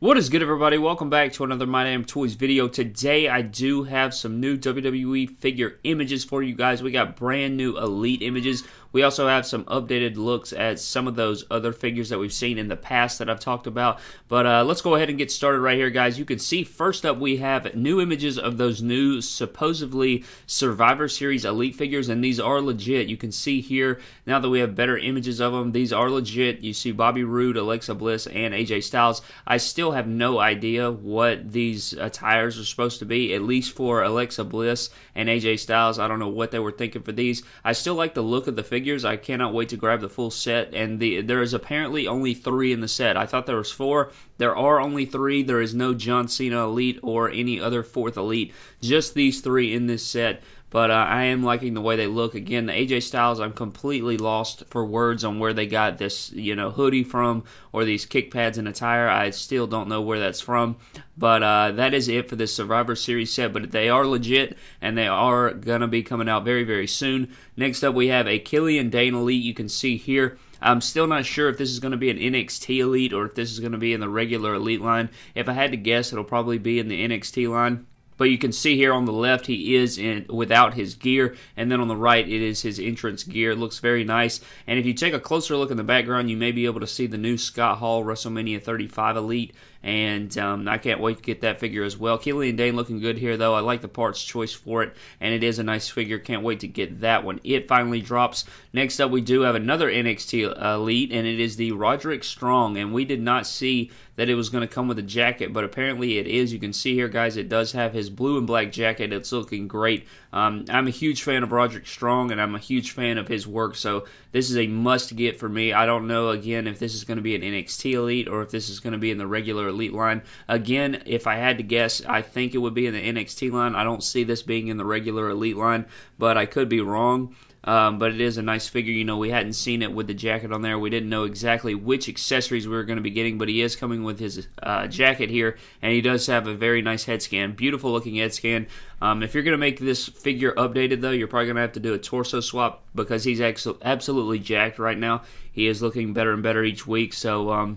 What is good, everybody? Welcome back to another My Damn Toys video. Today, I do have some new WWE figure images for you guys. We got brand new Elite images. We also have some updated looks at some of those other figures that we've seen in the past that I've talked about. But let's go ahead and get started right here, guys. You can see, first up, we have new images of those new, supposedly, Survivor Series Elite figures, and these are legit. You can see here, now that we have better images of them, these are legit. You see Bobby Roode, Alexa Bliss, and AJ Styles. I still have no idea what these attires are supposed to be, at least for Alexa Bliss and AJ Styles. I don't know what they were thinking for these. I still like the look of the figures. I cannot wait to grab the full set, and there is apparently only 3 in the set. I thought there was 4. There are only 3. There is no John Cena Elite or any other 4th Elite. Just these 3 in this set. But I am liking the way they look. Again, the AJ Styles, I'm completely lost for words on where they got this, you know, hoodie from or these kick pads and attire. I still don't know where that's from. But that is it for this Survivor Series set. But they are legit, and they are going to be coming out very, very soon. Next up, we have a Killian Dane Elite. You can see here. I'm still not sure if this is going to be an NXT Elite or if this is going to be in the regular Elite line. If I had to guess, it'll probably be in the NXT line. But you can see here on the left, he is in without his gear. And then on the right, it is his entrance gear. It looks very nice. And if you take a closer look in the background, you may be able to see the new Scott Hall WrestleMania 35 Elite. And I can't wait to get that figure as well. Killian Dane looking good here, though. I like the parts choice for it. And it is a nice figure. Can't wait to get that when it finally drops. Next up, we do have another NXT Elite. And it is the Roderick Strong. And we did not see that it was going to come with a jacket, but apparently it is. You can see here, guys, it does have his blue and black jacket. It's looking great. I'm a huge fan of Roderick Strong, and I'm a huge fan of his work, so this is a must-get for me. I don't know, again, if this is going to be an NXT Elite or if this is going to be in the regular Elite line. Again, if I had to guess, I think it would be in the NXT line. I don't see this being in the regular Elite line, but I could be wrong. But it is a nice figure. You know, we hadn't seen it with the jacket on there. We didn't know exactly which accessories we were going to be getting, but he is coming with his jacket here, and he does have a very nice head scan. Beautiful looking head scan. If you're going to make this figure updated, though, you're probably going to have to do a torso swap because he's absolutely jacked right now. He is looking better and better each week, so...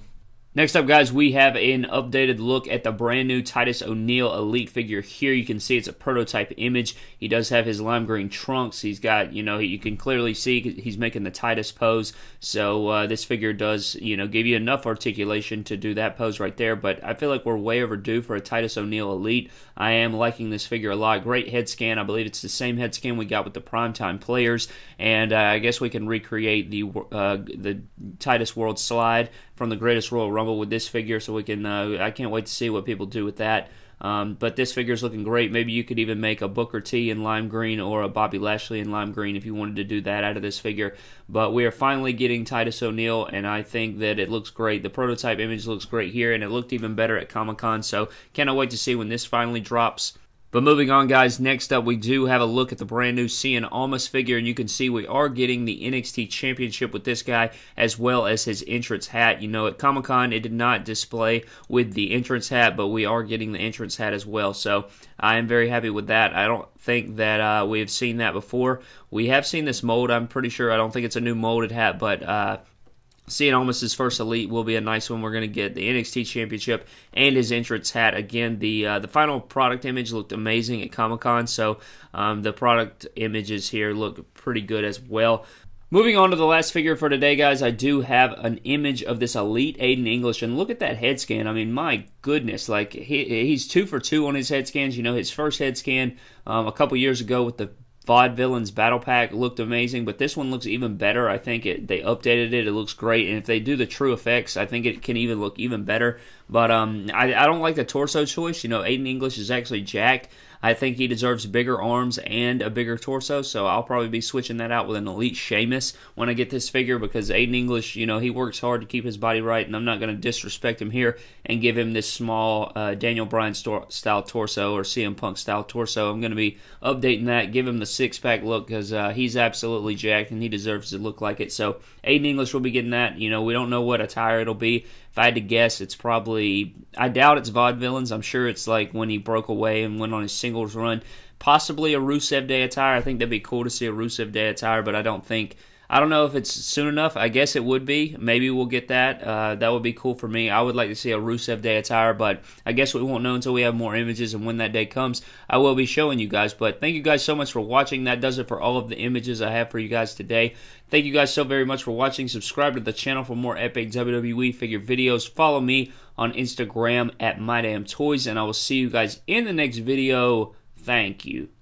Next up, guys, we have an updated look at the brand new Titus O'Neil Elite figure here. You can see it's a prototype image. He does have his lime green trunks. He's got, you know, you can clearly see he's making the Titus pose. So this figure does, you know, give you enough articulation to do that pose right there. But I feel like we're way overdue for a Titus O'Neil Elite. I am liking this figure a lot. Great head scan. I believe it's the same head scan we got with the Primetime Players. And I guess we can recreate the Titus World slide from the Greatest Royal Rumble with this figure, so we can. I can't wait to see what people do with that. But this figure is looking great. Maybe you could even make a Booker T in lime green or a Bobby Lashley in lime green if you wanted to do that out of this figure. But we are finally getting Titus O'Neil, and I think that it looks great. The prototype image looks great here, and it looked even better at Comic-Con. So cannot wait to see when this finally drops. But moving on, guys, next up we do have a look at the brand new Cien Almas figure, and you can see we are getting the NXT Championship with this guy as well as his entrance hat. You know, at Comic-Con it did not display with the entrance hat, but we are getting the entrance hat as well, so I am very happy with that. I don't think that we have seen that before. We have seen this mold, I'm pretty sure. I don't think it's a new molded hat, but... Cien Almas' first Elite will be a nice one. We're going to get the NXT Championship and his entrance hat. Again, the final product image looked amazing at Comic-Con, so the product images here look pretty good as well. Moving on to the last figure for today, guys, I do have an image of this Elite Aiden English, and look at that head scan. I mean, my goodness, like he's 2 for 2 on his head scans. You know, his first head scan a couple years ago with the Vaudevillains Battle Pack looked amazing, but this one looks even better. I think they updated it. It looks great, and if they do the true effects, I think it can even look even better. But I don't like the torso choice. You know, Aiden English is actually jacked. I think he deserves bigger arms and a bigger torso, so I'll probably be switching that out with an Elite Sheamus when I get this figure because Aiden English, you know, he works hard to keep his body right, and I'm not going to disrespect him here and give him this small Daniel Bryan-style torso or CM Punk-style torso. I'm going to be updating that, give him the six-pack look because he's absolutely jacked, and he deserves to look like it. So Aiden English will be getting that. You know, we don't know what attire it'll be. If I had to guess, it's probably, I doubt it's Vaudevillains. I'm sure it's like when he broke away and went on his singles run. Possibly a Rusev Day attire. I think that'd be cool to see a Rusev Day attire, but I don't think I don't know if it's soon enough. I guess it would be. Maybe we'll get that. That would be cool for me. I would like to see a Rusev Day attire, but I guess we won't know until we have more images, and when that day comes, I will be showing you guys. But thank you guys so much for watching. That does it for all of the images I have for you guys today. Thank you guys so very much for watching. Subscribe to the channel for more epic WWE figure videos. Follow me on Instagram at My Damn Toys, and I will see you guys in the next video. Thank you.